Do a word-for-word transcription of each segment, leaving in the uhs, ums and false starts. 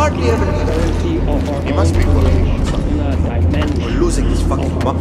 hardly ever need. He must be working. We're losing this fucking map.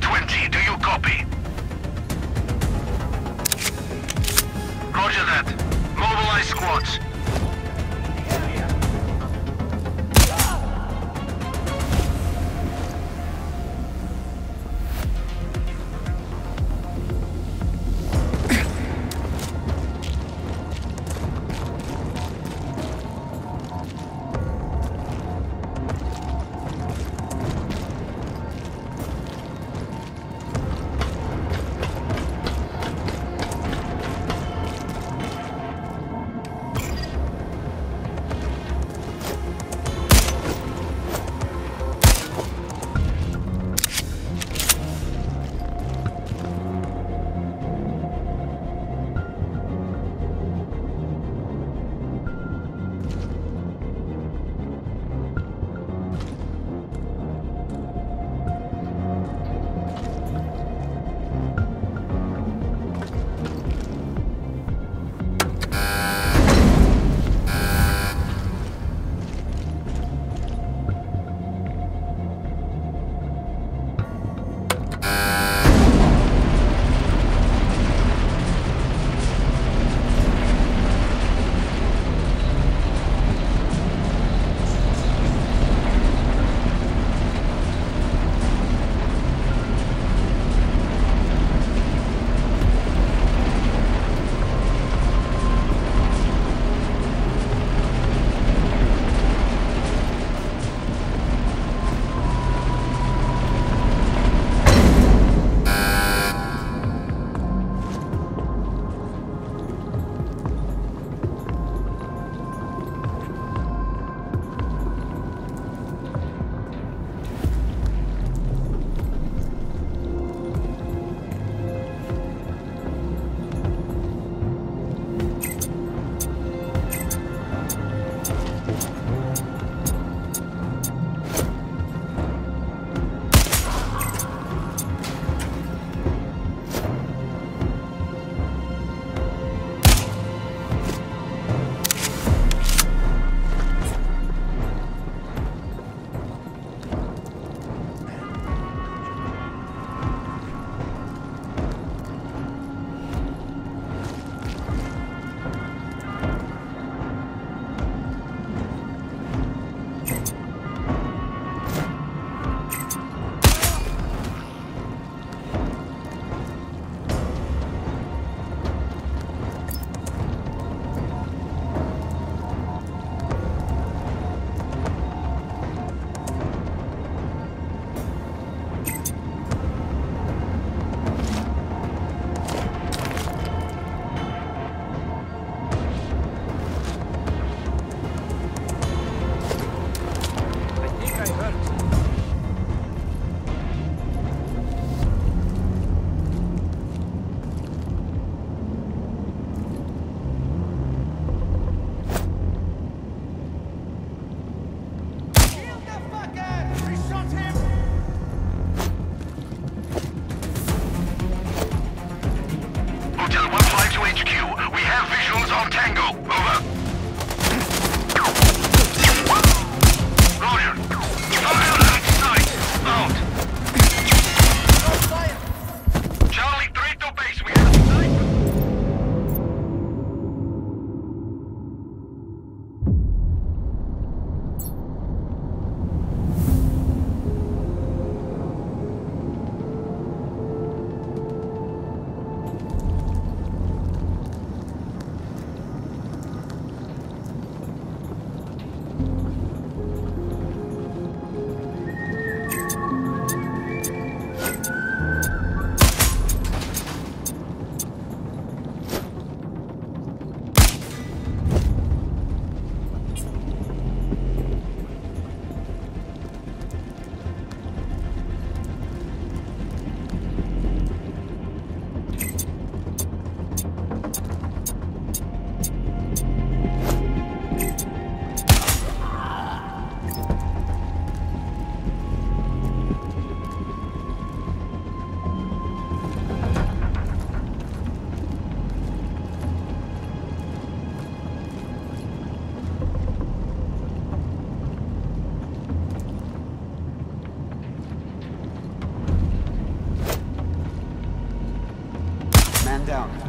zero twenty, do you copy? Roger that. Mobilize squads.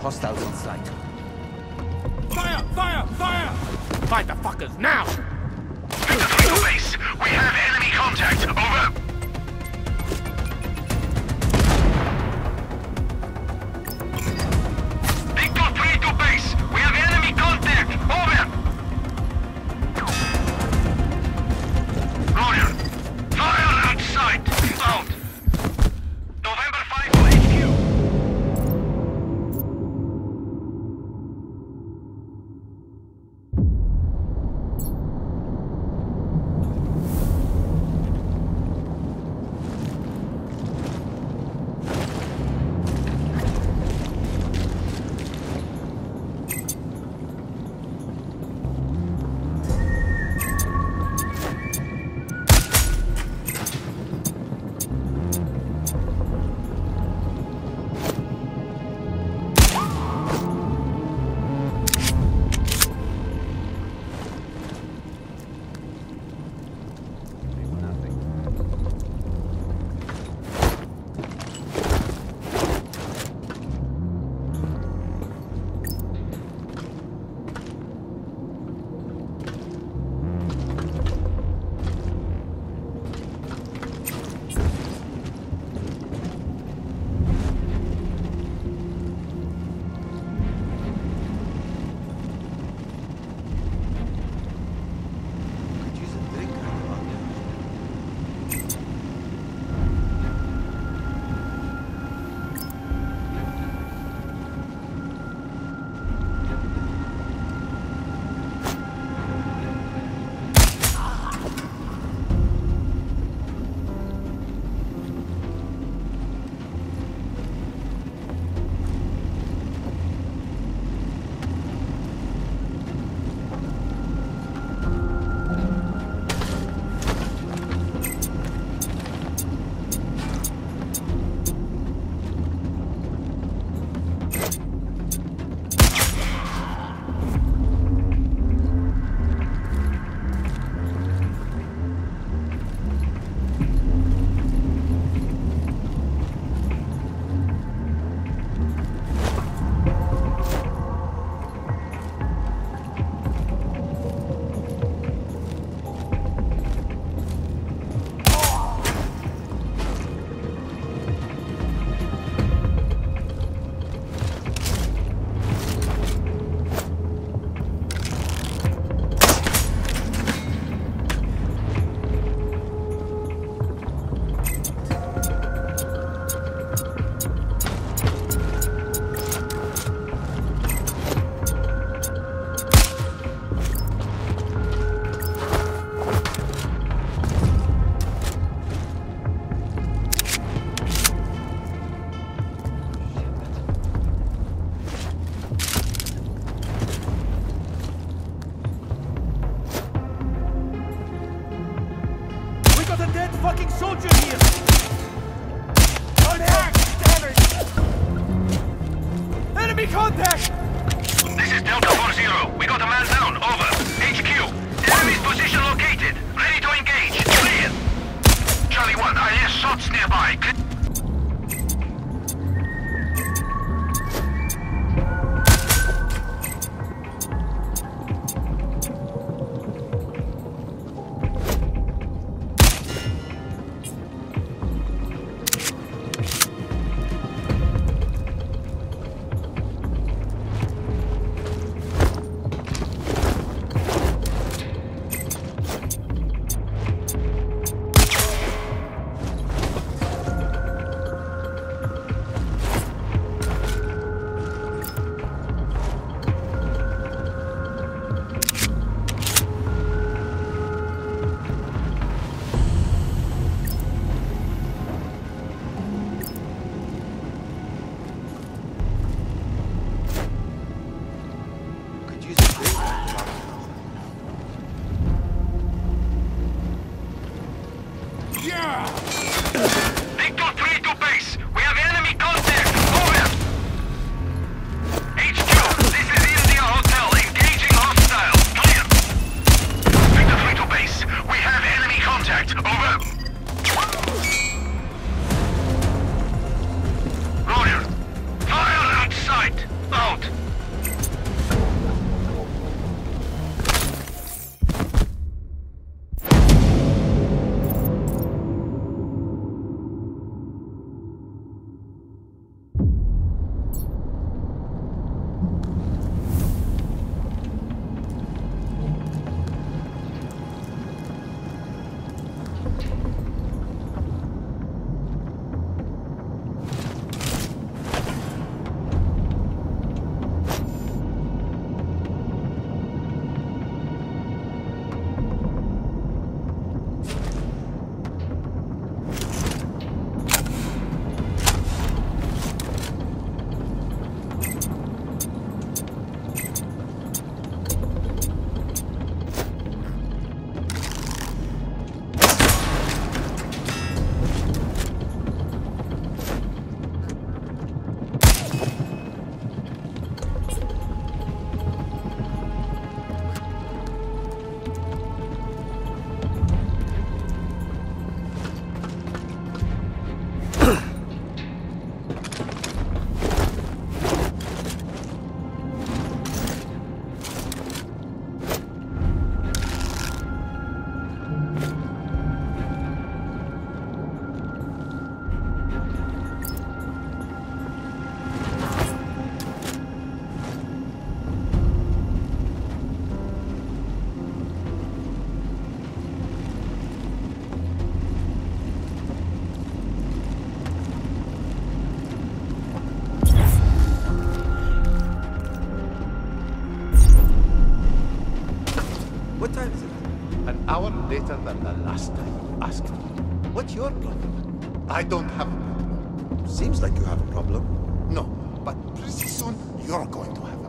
Hostiles in sight. Fire! Fire! Fire! Fight the fuckers now! Pick the final base. We have enemy contact. Over. Oh. last time you asked me. What's your problem? I don't have a problem. Seems like you have a problem. No, but pretty soon you're going to have a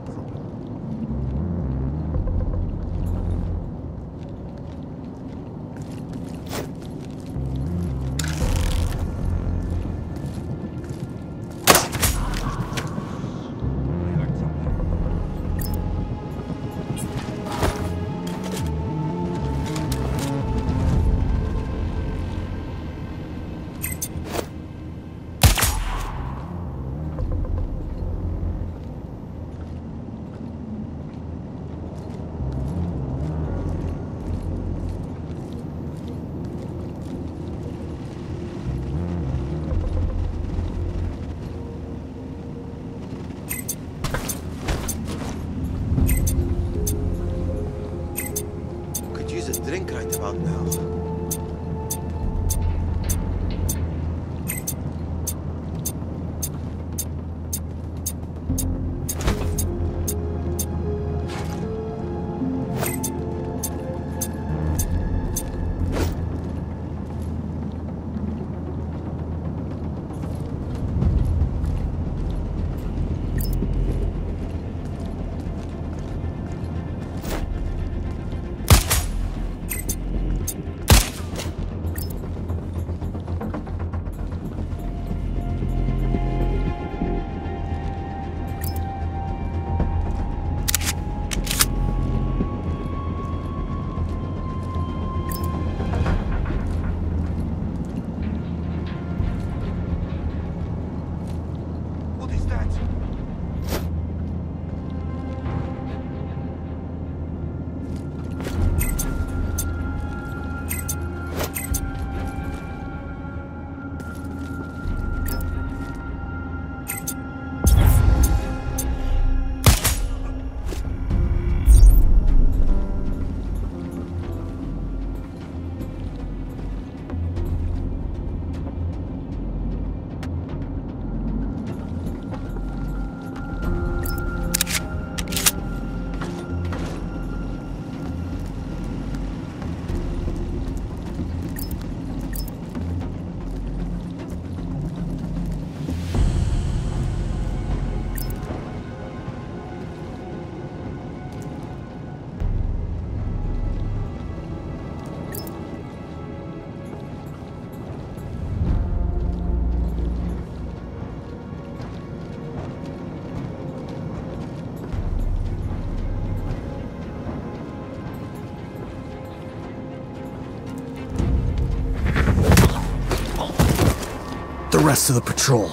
The rest of the patrol.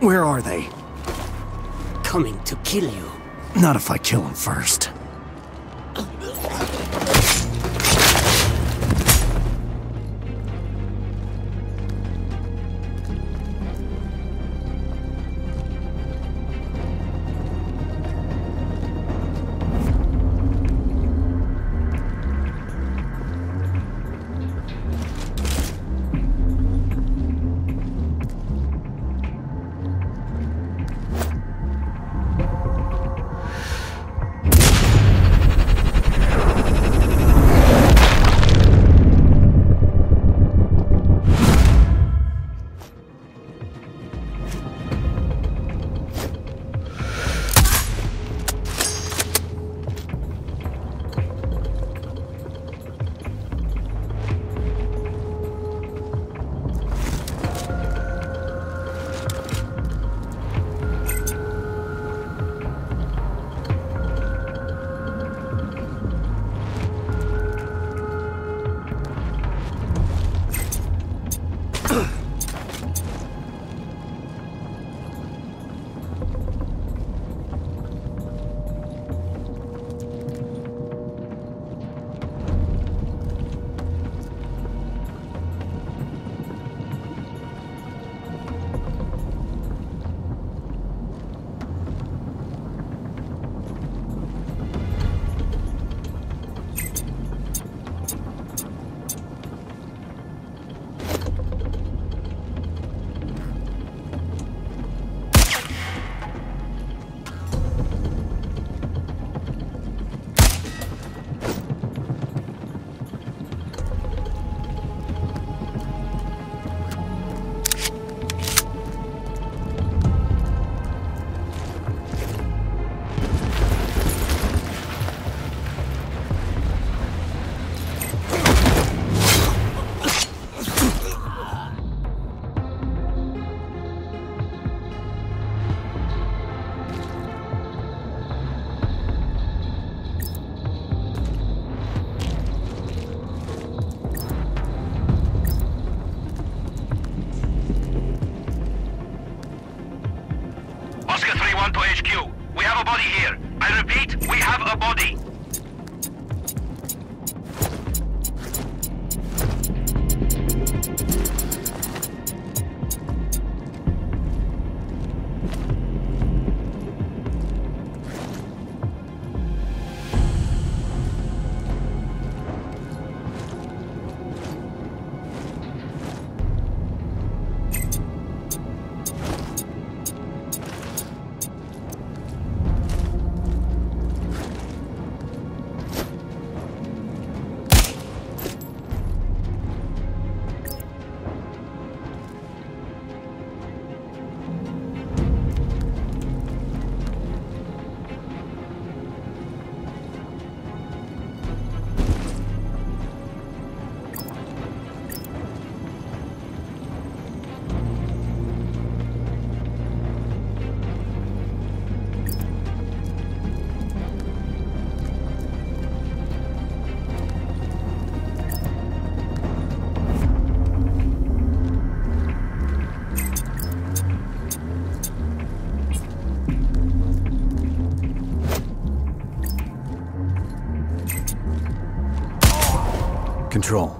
Where are they? Coming to kill you. Not if I kill them first. a body here. I repeat, we have a body. Control.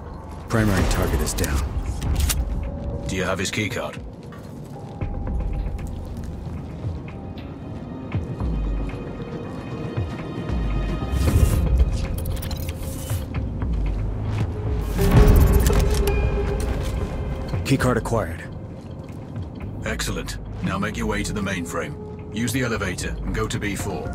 Primary target is down. Do you have his keycard? Keycard acquired. Excellent. Now make your way to the mainframe. Use the elevator and go to B four.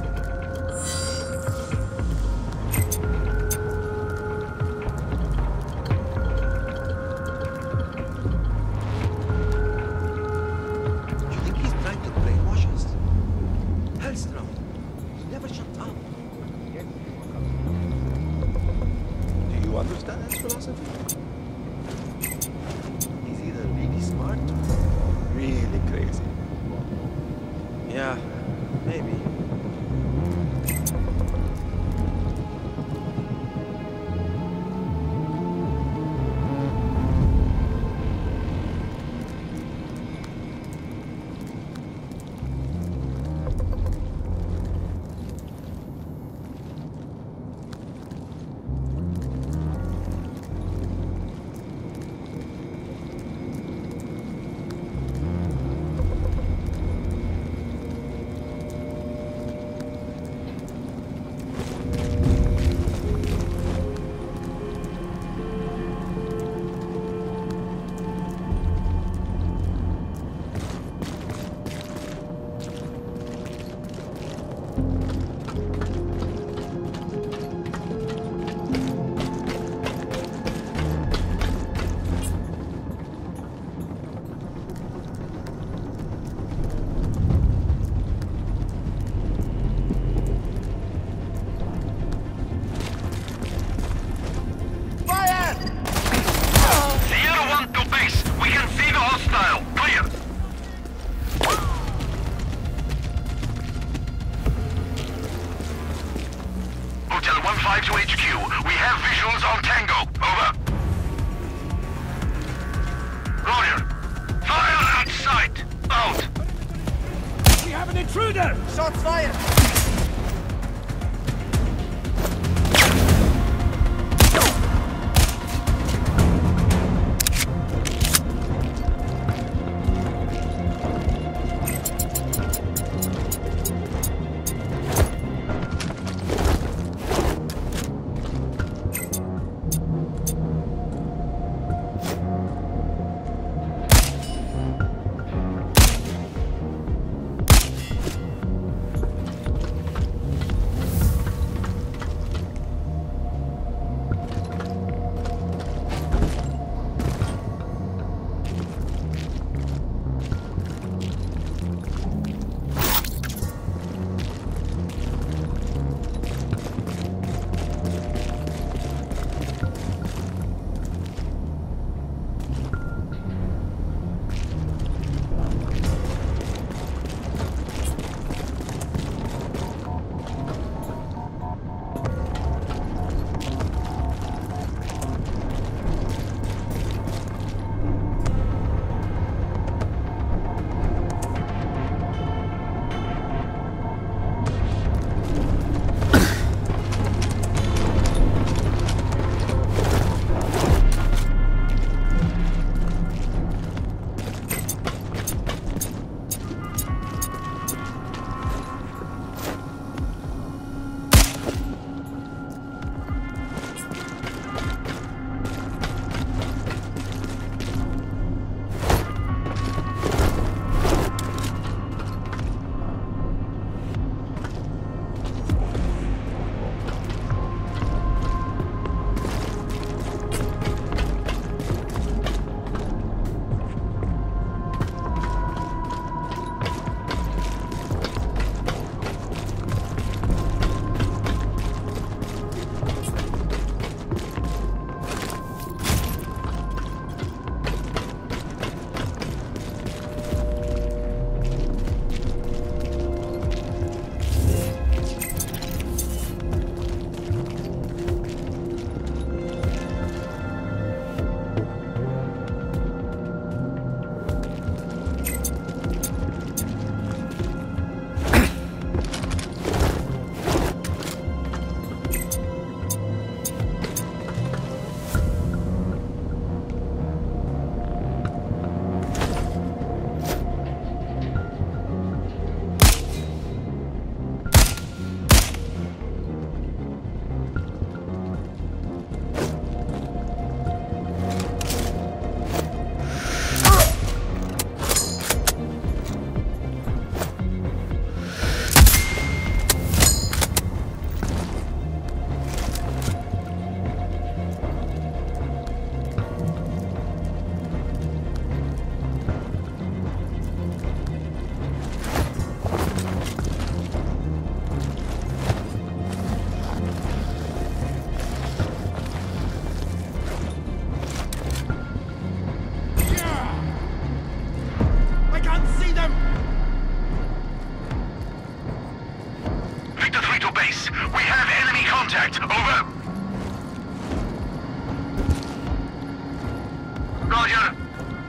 Roger.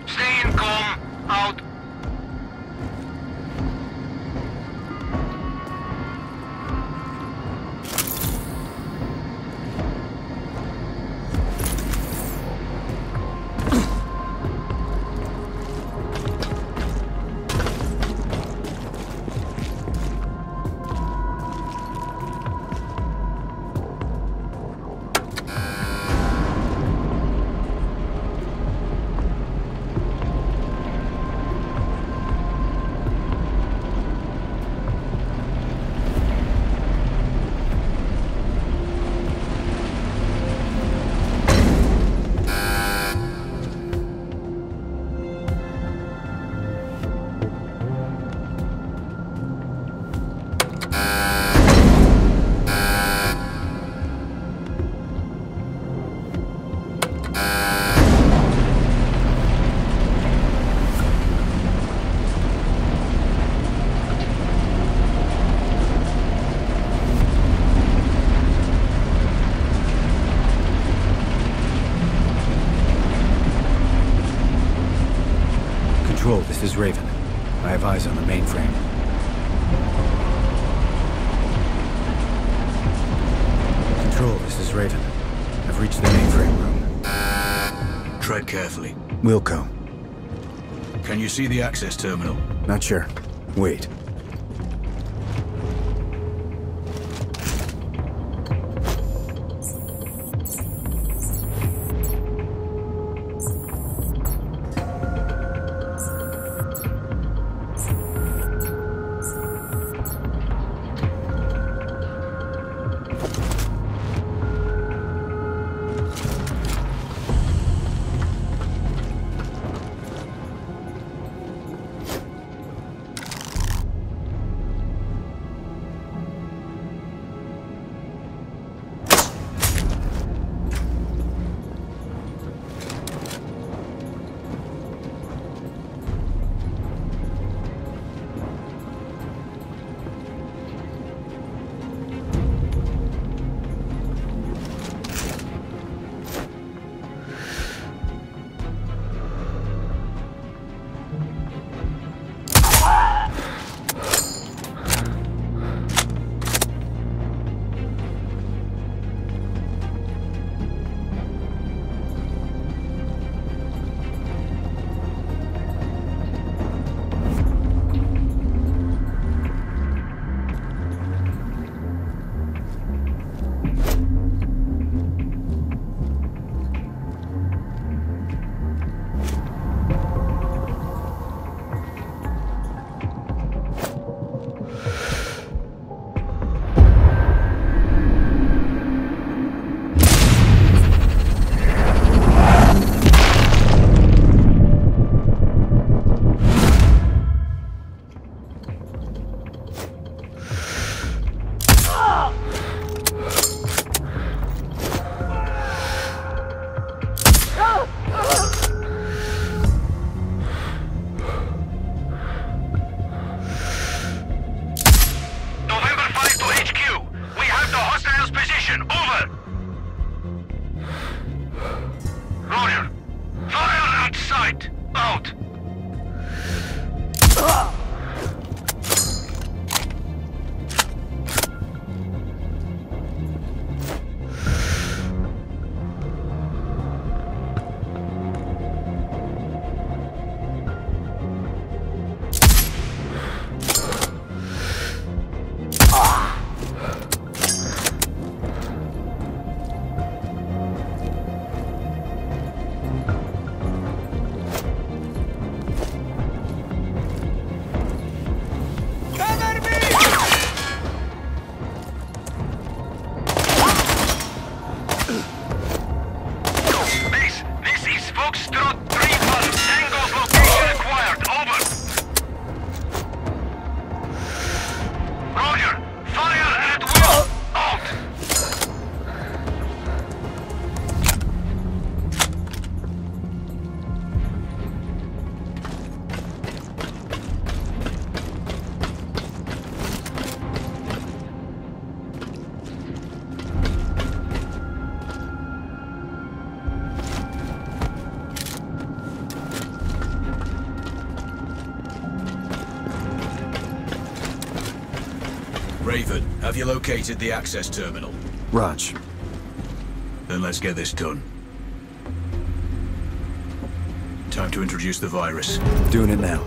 Staying calm. Out. This is Raven. I have eyes on the mainframe. Control, this is Raven. I've reached the mainframe room. Tread carefully. Wilco. Can you see the access terminal? Not sure. Wait. Raven, have you located the access terminal? Raj. Then let's get this done. Time to introduce the virus. Doing it now.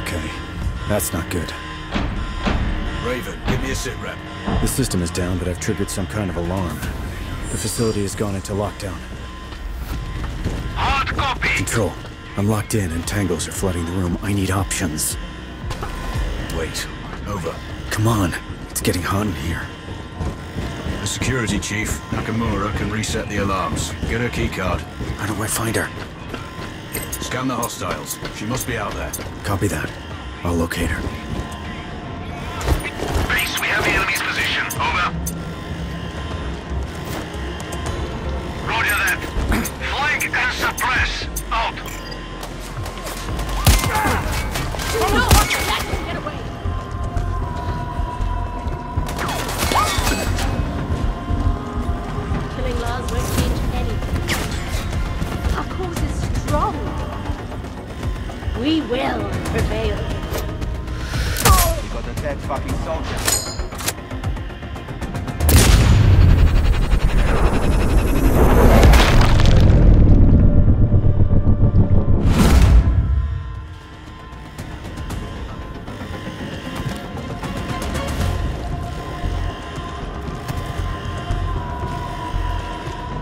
Okay, that's not good. Raven, give me a sitrep. The system is down, but I've triggered some kind of alarm. The facility has gone into lockdown. Hard copy! Control, I'm locked in and tangles are flooding the room. I need options. Wait. Over. Come on. It's getting hot in here. The security chief, Nakamura, can reset the alarms. Get her keycard. How do I find her? Scan the hostiles. She must be out there. Copy that. I'll locate her. Base, we have the enemy's position. Over. Roger that. Flank and suppress. Out. Oh, no. We will prevail. You got a dead fucking soldier.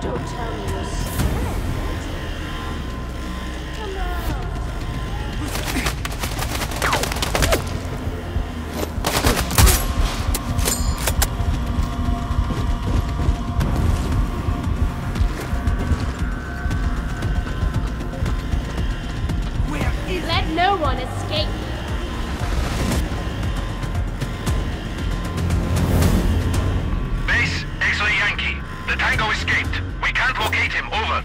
Don't tell me you're scared. Come on. Let no one escape me. Base, X-ray Yankee. The Tango escaped. We can't locate him. Over.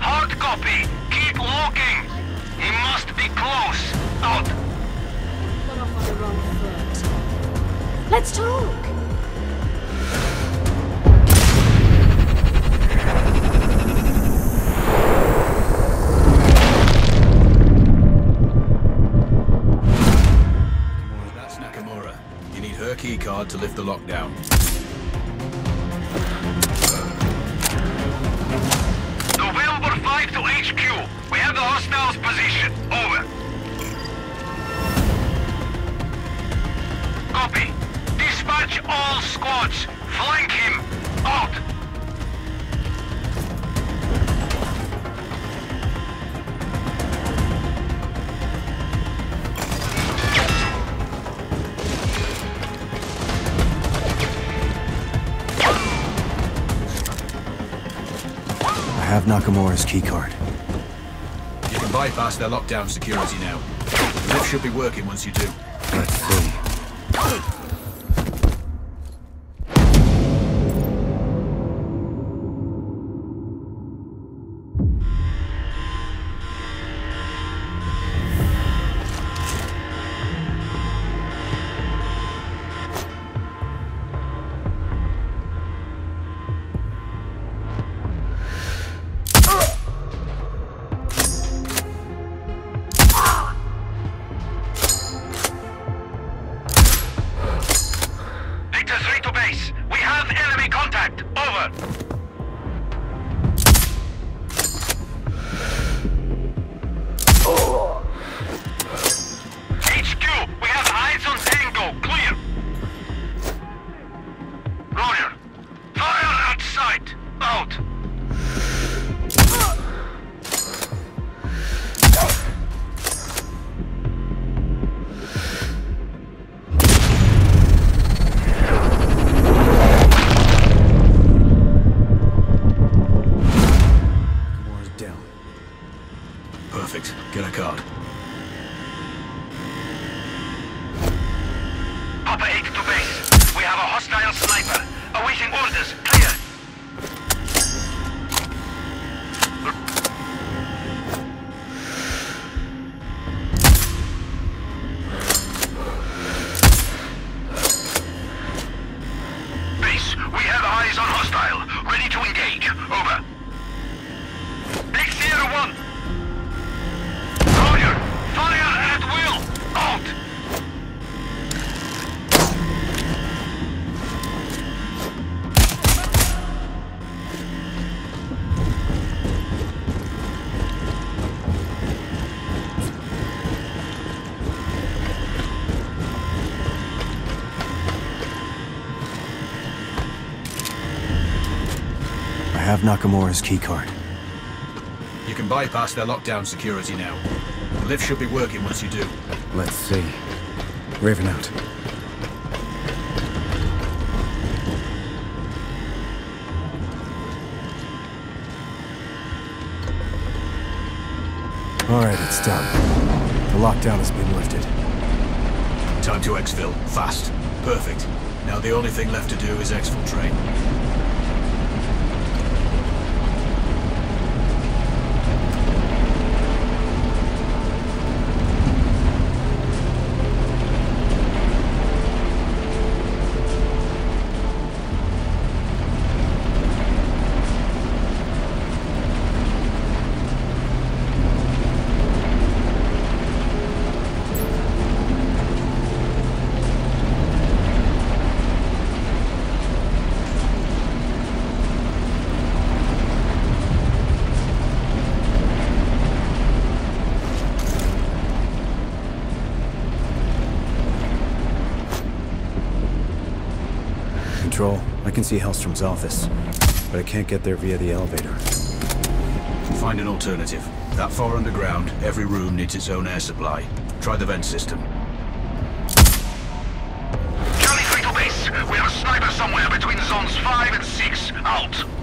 Hard copy. Keep walking. He must be close. Out. Got off on the wrong foot. Let's talk. Key card to lift the lockdown. November fifth to H Q. We have the hostiles' position. Over. Copy. Dispatch all squads. Flank him. Out. I have Nakamura's keycard. You can bypass their lockdown security now. The lift should be working once you do. Let's see. Perfect. Get a card. Papa eight to base. We have a hostile sniper. Awaiting orders. Clear. Base, we have eyes on hostile. Ready to engage. Over. X zero one. Fire at will! Out! have Nakamura's keycard. You can bypass their lockdown security now. The lift should be working once you do. Let's see. Raven out. Alright, it's done. The lockdown has been lifted. Time to exfil. Fast. Perfect. Now the only thing left to do is exfiltrate. I can see Hellstrom's office, but I can't get there via the elevator. Find an alternative. That far underground, every room needs its own air supply. Try the vent system. Charlie three to base. We have a sniper somewhere between zones five and six. Out.